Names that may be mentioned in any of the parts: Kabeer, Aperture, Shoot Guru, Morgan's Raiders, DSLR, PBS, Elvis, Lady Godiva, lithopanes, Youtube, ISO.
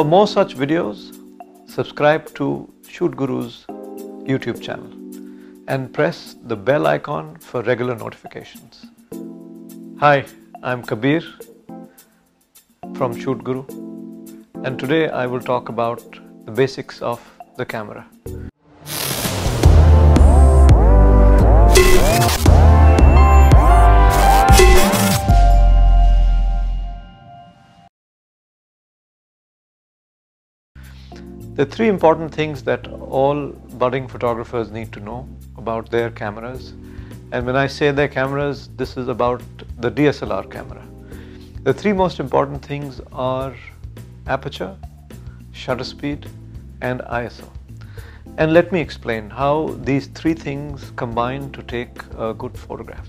For more such videos, subscribe to Shoot Guru's YouTube channel and press the bell icon for regular notifications. Hi, I'm Kabeer from Shoot Guru, and today I will talk about the basics of the camera. There are three important things that all budding photographers need to know about their cameras. And when I say their cameras, this is about the DSLR camera. The three most important things are aperture, shutter speed, and ISO. And let me explain how these three things combine to take a good photograph.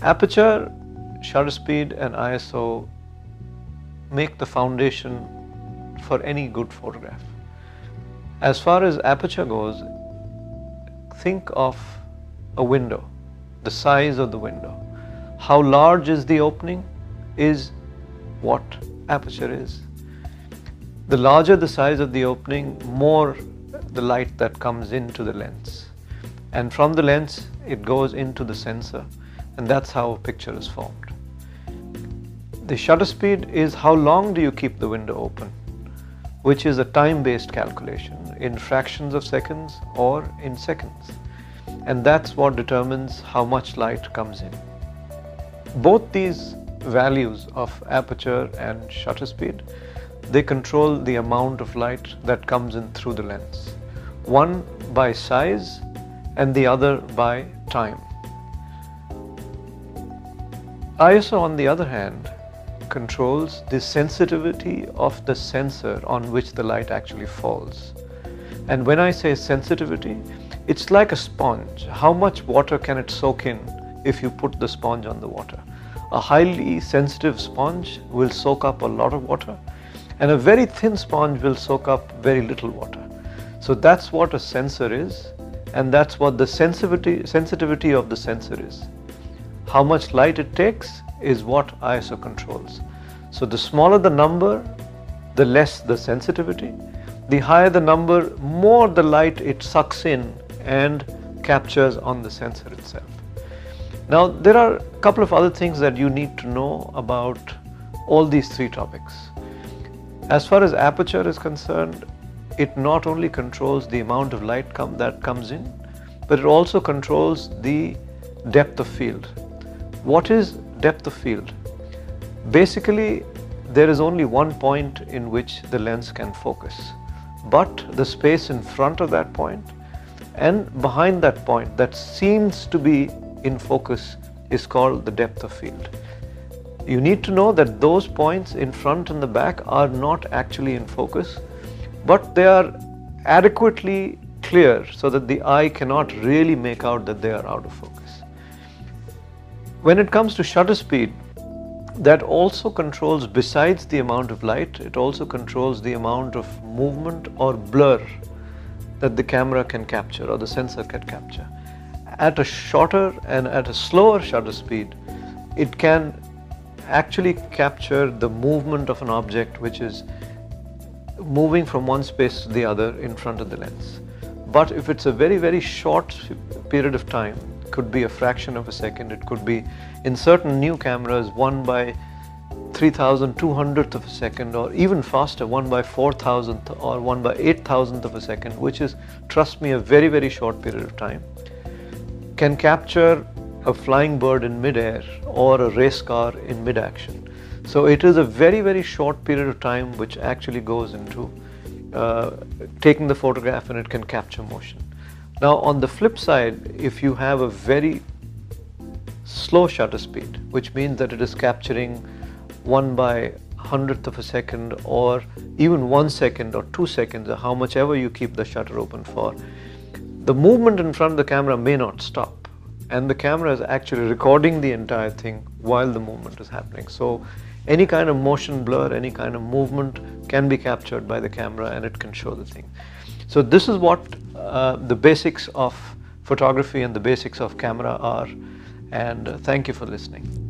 Aperture, shutter speed, and ISO make the foundation for any good photograph. As far as aperture goes, think of a window, the size of the window. How large is the opening is what aperture is. The larger the size of the opening, more the light that comes into the lens. And from the lens, it goes into the sensor, and that's how a picture is formed. The shutter speed is how long do you keep the window open, which is a time-based calculation in fractions of seconds or in seconds. And that's what determines how much light comes in. Both these values of aperture and shutter speed, they control the amount of light that comes in through the lens. One by size and the other by time. ISO, on the other hand, controls the sensitivity of the sensor on which the light actually falls. And when I say sensitivity, it's like a sponge. How much water can it soak in if you put the sponge on the water? A highly sensitive sponge will soak up a lot of water, and a very thin sponge will soak up very little water. So that's what a sensor is, and that's what the sensitivity of the sensor is. How much light it takes is what ISO controls. So the smaller the number, the less the sensitivity. The higher the number, more the light it sucks in and captures on the sensor itself. Now, there are a couple of other things that you need to know about all these three topics. As far as aperture is concerned, it not only controls the amount of light that comes in, but it also controls the depth of field. What is depth of field? Basically, there is only one point in which the lens can focus, but the space in front of that point and behind that point that seems to be in focus is called the depth of field. You need to know that those points in front and the back are not actually in focus, but they are adequately clear so that the eye cannot really make out that they are out of focus. When it comes to shutter speed, that also controls, besides the amount of light, it also controls the amount of movement or blur that the camera can capture or the sensor can capture. At a shorter and at a slower shutter speed, it can actually capture the movement of an object which is moving from one space to the other in front of the lens. But if it's a very, very short period of time, could be a fraction of a second, it could be in certain new cameras 1/3200th of a second, or even faster, 1/4000th or 1/8000th of a second, which is, trust me, a very, very short period of time, can capture a flying bird in midair or a race car in mid-action. So it is a very, very short period of time which actually goes into taking the photograph, and it can capture motion. Now, on the flip side, if you have a very slow shutter speed, which means that it is capturing 1/100th of a second, or even 1 second or 2 seconds, or how much ever you keep the shutter open for, the movement in front of the camera may not stop, and the camera is actually recording the entire thing while the movement is happening. So any kind of motion blur, any kind of movement can be captured by the camera, and it can show the thing. So this is what the basics of photography and the basics of camera are, and thank you for listening.